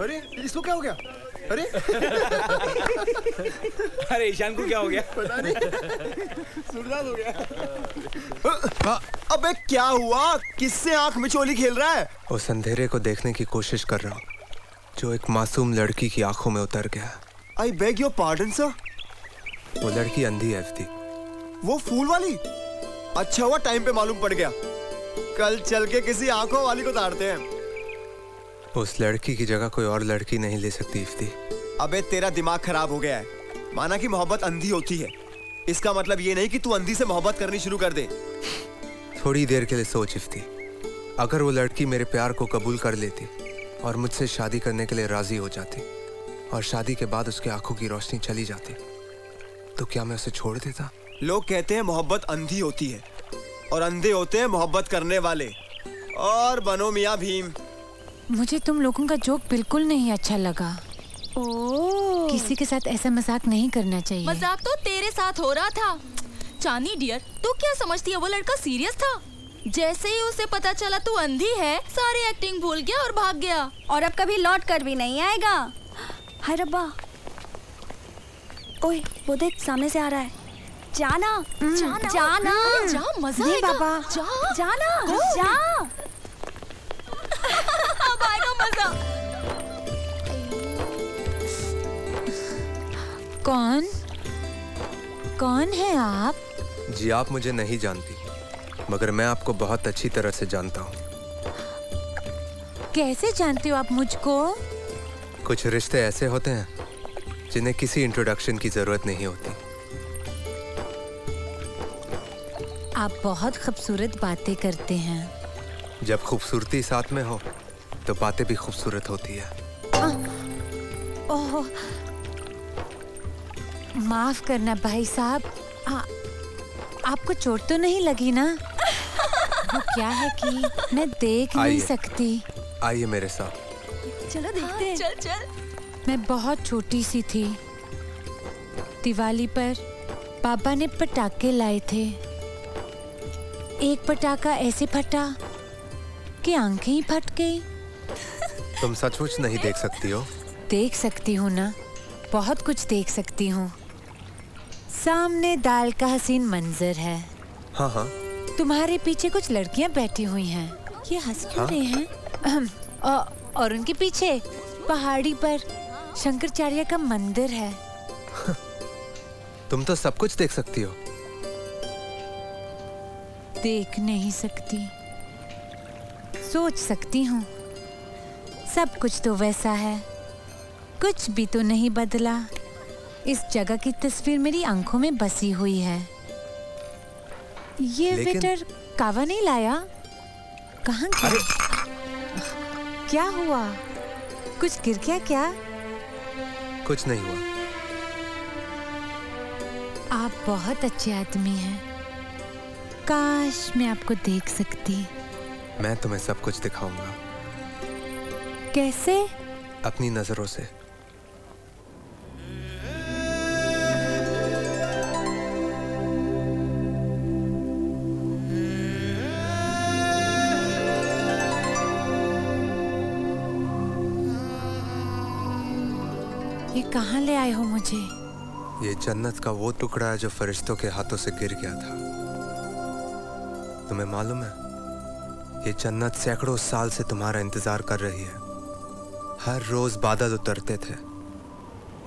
अरे इसको क्या हो गया? अरे अरे ईशान को क्या हो गया? पता नहीं, सुरदाल हो गया। अबे क्या हुआ? किससे आंख मिचोली खेल रहा है? उस अंधेरे को देखने की कोशिश कर रहा हूँ जो एक मासूम लड़की की आंखों में उतर गया। I beg your pardon sir. वो लड़की अंधी है थी। वो फूल वाली? अच्छा हुआ टाइम पे मालूम पड़ गया, कल चल के किसी आंखों वाली को ताड़ते हैं। उस लड़की की जगह कोई और लड़की नहीं ले सकती इफ्ती। अबे तेरा दिमाग खराब हो गया है। माना कि मोहब्बत अंधी होती है, इसका मतलब ये नहीं कि तू अंधी से मोहब्बत करनी शुरू कर दे। थोड़ी देर के लिए सोच इफ्ती, अगर वो लड़की मेरे प्यार को कबूल कर लेती और मुझसे शादी करने के लिए राजी हो जाती और शादी के बाद उसकी आंखों की रोशनी चली जाती तो क्या मैं उसे छोड़ देता? लोग कहते हैं मोहब्बत अंधी होती है और अंधे होते हैं मोहब्बत करने वाले। और बनो मियाँ भीम। मुझे तुम लोगों का जोक बिल्कुल नहीं अच्छा लगा। ओह, किसी के साथ ऐसा मजाक नहीं करना चाहिए। मजाक तो तेरे साथ हो रहा था चांदनी डियर। तू क्या समझती है वो लड़का सीरियस था? जैसे ही उसे पता चला तू अंधी है, सारी एक्टिंग भूल गया और भाग गया, और अब कभी लौट कर भी नहीं आएगा। हाय रब्बा, ओए वो देख सामने से आ रहा है। जाना जाना जाना जा, मजा आएगा बाबा, जा जाना जा। अब आएगा मजा। कौन कौन है आप? जी आप मुझे नहीं जानती, मगर मैं आपको बहुत अच्छी तरह से जानता हूँ। कैसे जानते हो आप मुझको? कुछ रिश्ते ऐसे होते हैं जिन्हें किसी इंट्रोडक्शन की जरूरत नहीं होती। आप बहुत खूबसूरत बातें करते हैं। जब खूबसूरती साथ में हो तो बातें भी खूबसूरत होती है। ओह माफ करना भाई साहब, आपको चोट तो नहीं लगी ना? वो क्या है कि मैं देख नहीं सकती। आइए मेरे साथ। चलो देखते हैं। चल चल। मैं बहुत छोटी सी थी, दिवाली पर पापा ने पटाखे लाए थे। एक पटाखा ऐसे फटा कि आंखें ही फट गई। तुम सचमुच नहीं देख सकती हो? देख सकती हूँ ना, बहुत कुछ देख सकती हूँ। सामने दाल का हसीन मंजर है। हाँ हाँ। तुम्हारे पीछे कुछ लड़कियां बैठी हुई हैं। ये हंस क्यों रहे हैं? और उनके पीछे पहाड़ी पर शंकराचार्य का मंदिर है। तुम तो सब कुछ देख सकती हो। देख नहीं सकती, सोच सकती हूँ। सब कुछ तो वैसा है, कुछ भी तो नहीं बदला। इस जगह की तस्वीर मेरी आंखों में बसी हुई है। ये वेटर कावा नहीं लाया? कहाँ गया? क्या हुआ? कुछ गिर गया क्या? कुछ नहीं हुआ। आप बहुत अच्छे आदमी हैं। काश मैं आपको देख सकती। मैं तुम्हें सब कुछ दिखाऊंगा। कैसे? अपनी नजरों से। कहाँ ले आए हो मुझे? ये जन्नत का वो टुकड़ा है जो फरिश्तों के हाथों से गिर गया था। तुम्हें मालूम है ये जन्नत सैकड़ों साल से तुम्हारा इंतजार कर रही है। हर रोज बादल उतरते थे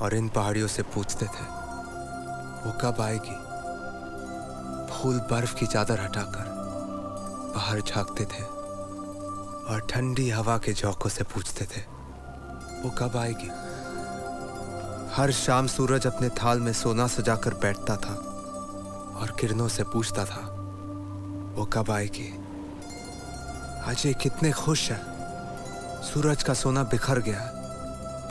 और इन पहाड़ियों से पूछते थे वो कब आएगी। फूल बर्फ की चादर हटाकर बाहर झाँकते थे और ठंडी हवा के झोंकों से पूछते थे वो कब आएगी। हर शाम सूरज अपने थाल में सोना सजाकर बैठता था और किरणों से पूछता था वो कब आएगी। आज ये कितने खुश है। सूरज का सोना बिखर गया,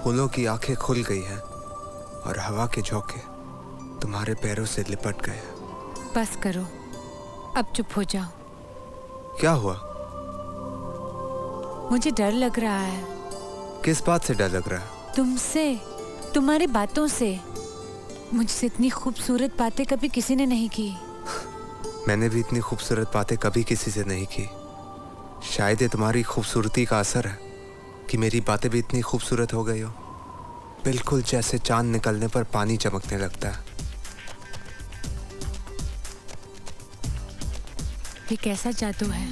फूलों की आंखें खुल गई हैं और हवा के झोंके तुम्हारे पैरों से लिपट गए हैं। बस करो, अब चुप हो जाओ। क्या हुआ? मुझे डर लग रहा है। किस बात से डर लग रहा है? तुमसे, तुम्हारी बातों से। मुझसे इतनी खूबसूरत बातें कभी किसी ने नहीं की। मैंने भी इतनी खूबसूरत बातें कभी किसी से नहीं की। शायद ये तुम्हारी खूबसूरती का असर है कि मेरी बातें भी इतनी खूबसूरत हो गई हो, बिल्कुल जैसे चांद निकलने पर पानी चमकने लगता है। ये कैसा जादू है,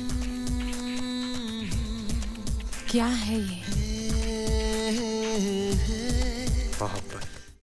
क्या है ये?